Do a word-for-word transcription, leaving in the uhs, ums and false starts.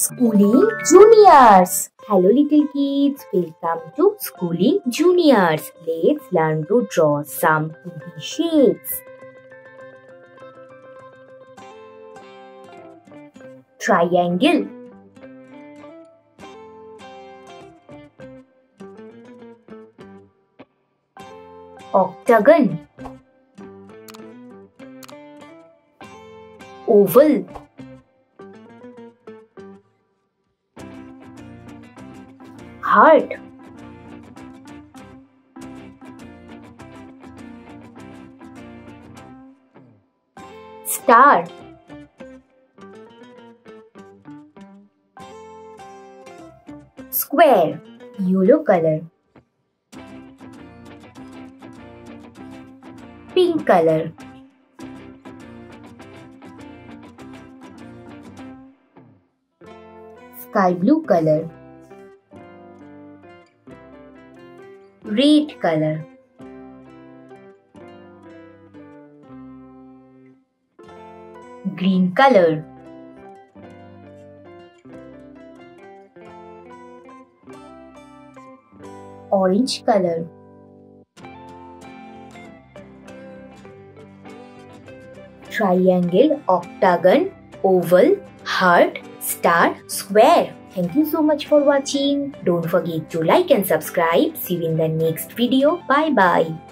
Schooling Juniors. Hello little kids, welcome to Schooling Juniors. Let's learn to draw some two D shapes. Triangle, octagon, oval, heart, star, square, yellow color, pink color, sky blue color, red color, green color, orange color, triangle, octagon, oval, heart, star, square. Thank you so much for watching. Don't forget to like and subscribe. See you in the next video. Bye bye.